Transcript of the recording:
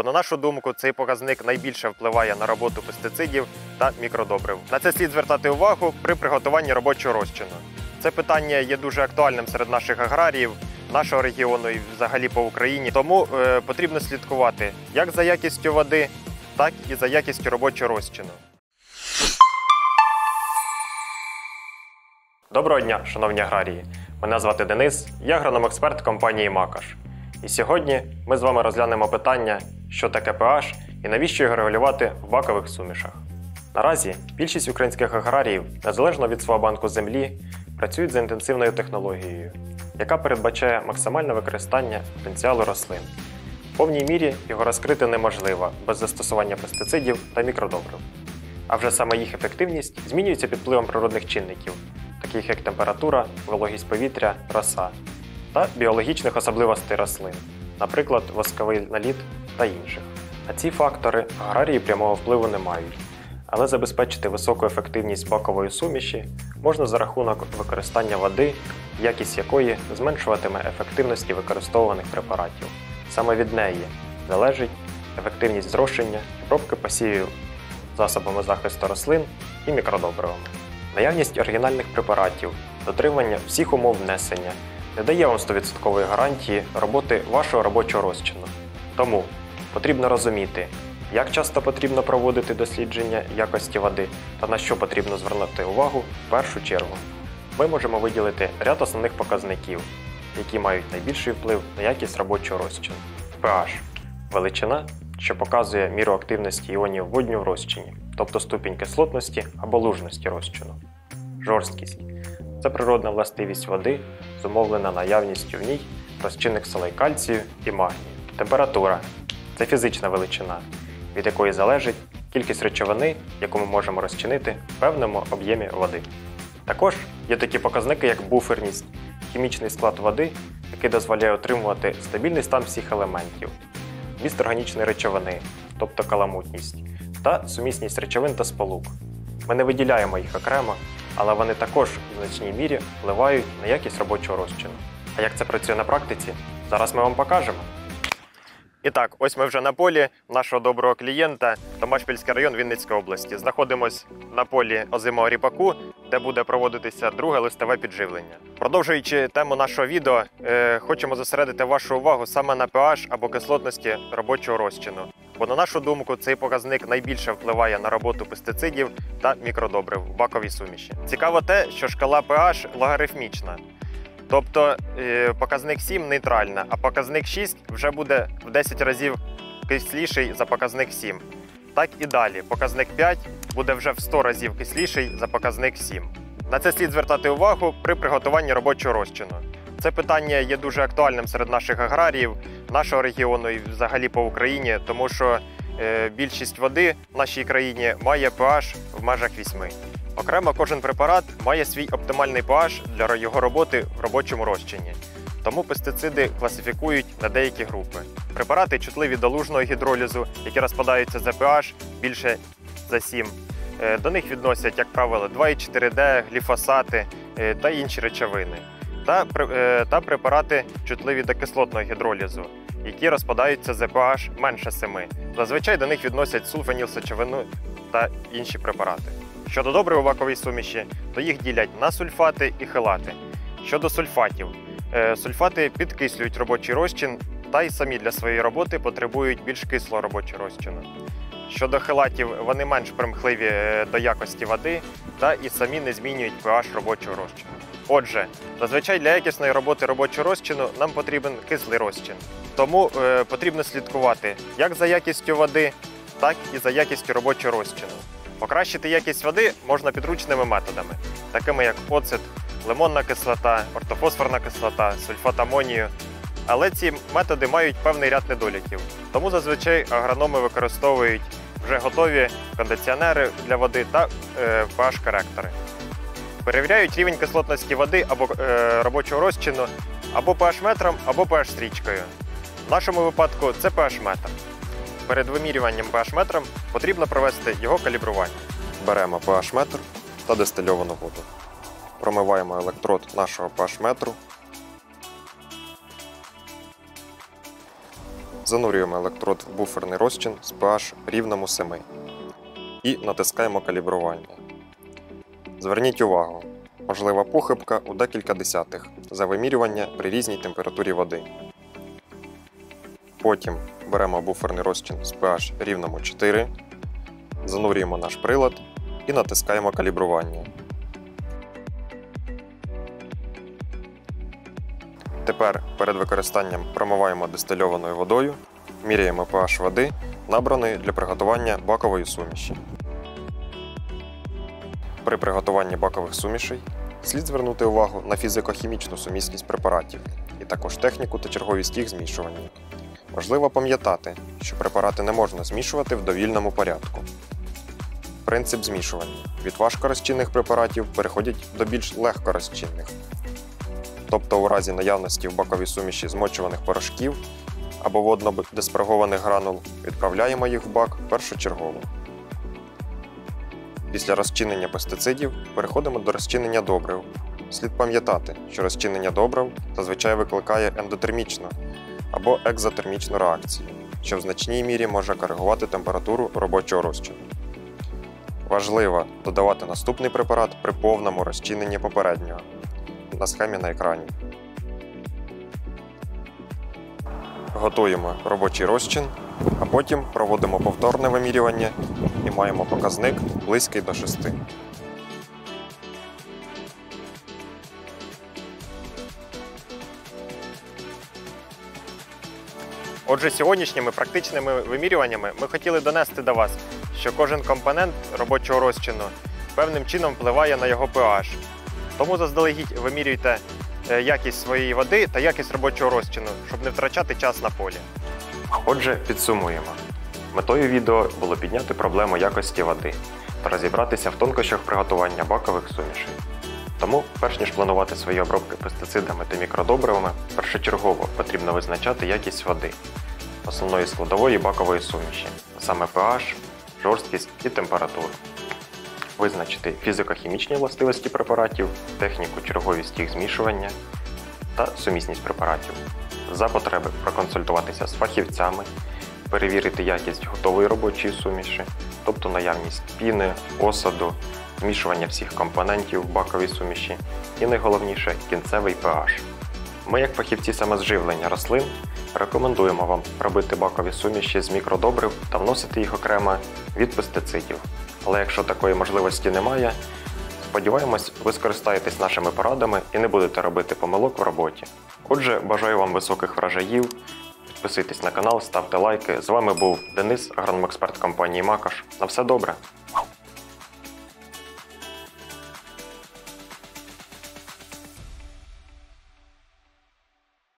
Бо, на нашу думку, цей показник найбільше впливає на роботу пестицидів та мікродобрив. На це слід звертати увагу при приготуванні робочого розчину. Це питання є дуже актуальним серед наших аграріїв, нашого регіону і взагалі по Україні. Тому потрібно слідкувати як за якістю води, так і за якістю робочого розчину. Доброго дня, шановні аграрії! Мене звати Денис, я агроном-експерт компанії «Макаш». І сьогодні ми з вами розглянемо питання, що таке pH і навіщо його регулювати в бакових сумішах. Наразі більшість українських аграріїв, незалежно від свого банку землі, працюють за інтенсивною технологією, яка передбачає максимальне використання потенціалу рослин. В повній мірі його розкрити неможливо без застосування пестицидів та мікродобрив. А вже саме їх ефективність змінюється під впливом природних чинників, таких як температура, вологість повітря, роса, та біологічних особливостей рослин, наприклад, восковий наліт та інших. А ці фактори аграрії прямого впливу не мають, але забезпечити високу ефективність бакової суміші можна за рахунок використання води, якість якої зменшуватиме ефективність використовуваних препаратів. Саме від неї залежить ефективність зрошення, обробки посівів засобами захисту рослин і мікродобривами. Наявність оригінальних препаратів, дотримання всіх умов внесення не дає вам 100% гарантії роботи вашого робочого розчину. Тому потрібно розуміти, як часто потрібно проводити дослідження якості води та на що потрібно звернути увагу в першу чергу. Ми можемо виділити ряд основних показників, які мають найбільший вплив на якість робочого розчину. pH – величина, що показує міру активності іонів водню в розчині, тобто ступінь кислотності або лужності розчину. Жорсткість – це природна властивість води, зумовлена наявністю в ній розчинних солей кальцію і магнію. Температура – це фізична величина, від якої залежить кількість речовини, яку ми можемо розчинити в певному об'ємі води. Також є такі показники, як буферність, хімічний склад води, який дозволяє отримувати стабільний стан всіх елементів, вміст органічної речовини, тобто каламутність, та сумісність речовин та сполук. Ми не виділяємо їх окремо, але вони також в значній мірі впливають на якість робочого розчину. А як це працює на практиці, зараз ми вам покажемо. І так, ось ми вже на полі нашого доброго клієнта, Томашпільський район Вінницької області. Знаходимось на полі озимого ріпаку, де буде проводитися друге листове підживлення. Продовжуючи тему нашого відео, хочемо зосередити вашу увагу саме на pH або кислотності робочого розчину. Бо, на нашу думку, цей показник найбільше впливає на роботу пестицидів та мікродобрив в баковій суміші. Цікаво те, що шкала pH логарифмічна. Тобто показник 7 нейтральна, а показник 6 вже буде в 10 разів кисліший за показник 7. Так і далі, показник 5 буде вже в 100 разів кисліший за показник 7. На це слід звертати увагу при приготуванні робочого розчину. Це питання є дуже актуальним серед наших аграріїв, нашого регіону і взагалі по Україні, тому що більшість води в нашій країні має pH в межах 8. Окремо, кожен препарат має свій оптимальний pH для його роботи в робочому розчині. Тому пестициди класифікують на деякі групи. Препарати чутливі до лужного гідролізу, які розпадаються за pH більше за 7. До них відносять, як правило, 2,4-D, гліфосати та інші речовини. Та препарати чутливі до кислотного гідролізу, які розпадаються за pH менше 7. Зазвичай до них відносять сульфанілсечовину та інші препарати. Щодо добрив у баковій суміші, то їх ділять на сульфати і хелати. Щодо сульфатів, сульфати підкислюють робочий розчин та й самі для своєї роботи потребують більш кислого робочого розчину. Щодо хелатів, вони менш примхливі до якості води та і самі не змінюють pH робочого розчину. Отже, зазвичай для якісної роботи робочого розчину нам потрібен кислий розчин. Тому потрібно слідкувати як за якістю води, так і за якістю робочого розчину. Покращити якість води можна підручними методами, такими як оцет, лимонна кислота, ортофосфорна кислота, сульфат амонію. Але ці методи мають певний ряд недоліків, тому зазвичай агрономи використовують вже готові кондиціонери для води та pH-коректори. Перевіряють рівень кислотності води або робочого розчину або pH-метром, або pH-стрічкою. В нашому випадку це pH-метр. Перед вимірюванням pH-метром потрібно провести його калібрування. Беремо pH-метр та дистильовану воду. Промиваємо електрод нашого pH-метру. Занурюємо електрод в буферний розчин з pH рівному 7 і натискаємо калібрування. Зверніть увагу, можлива похибка у декілька десятих за вимірювання при різній температурі води. Потім беремо буферний розчин з pH рівному 4, занурюємо наш прилад і натискаємо калібрування. Тепер перед використанням промиваємо дистильованою водою, міряємо pH води, набраної для приготування бакової суміші. При приготуванні бакових сумішей слід звернути увагу на фізико-хімічну сумісність препаратів і також техніку та черговість їх змішування. Важливо пам'ятати, що препарати не можна змішувати в довільному порядку. Принцип змішування. Від важкорозчинних препаратів переходять до більш легкорозчинних. Тобто у разі наявності в баковій суміші змочуваних порошків або водно-диспергованих гранул відправляємо їх в бак першочергово. Після розчинення пестицидів переходимо до розчинення добрив. Слід пам'ятати, що розчинення добрив зазвичай викликає ендотермічну або екзотермічну реакцію, що в значній мірі може коригувати температуру робочого розчину. Важливо додавати наступний препарат при повному розчиненні попереднього. На схемі на екрані. Готуємо робочий розчин, а потім проводимо повторне вимірювання і маємо показник близький до 6. Отже, сьогоднішніми практичними вимірюваннями ми хотіли донести до вас, що кожен компонент робочого розчину певним чином впливає на його pH. Тому заздалегідь вимірюйте якість своєї води та якість робочого розчину, щоб не втрачати час на полі. Отже, підсумуємо. Метою відео було підняти проблему якості води та розібратися в тонкощах приготування бакових сумішей. Тому, перш ніж планувати свої обробки пестицидами та мікродобривами, першочергово потрібно визначати якість води, основної складової бакової суміші, а саме pH, жорсткість і температуру. Визначити фізико-хімічні властивості препаратів, техніку, черговість їх змішування та сумісність препаратів. За потреби проконсультуватися з фахівцями, перевірити якість готової робочої суміші, тобто наявність піни, осаду, змішування всіх компонентів в баковій суміші і найголовніше – кінцевий pH. Ми, як фахівці самозживлення рослин, рекомендуємо вам робити бакові суміші з мікродобрив та вносити їх окремо від пестицидів. Але якщо такої можливості немає, сподіваємось, ви скористаєтесь нашими порадами і не будете робити помилок в роботі. Отже, бажаю вам високих врожаїв, підписуйтесь на канал, ставте лайки. З вами був Денис, агрономексперт компанії Макаш. На все добре!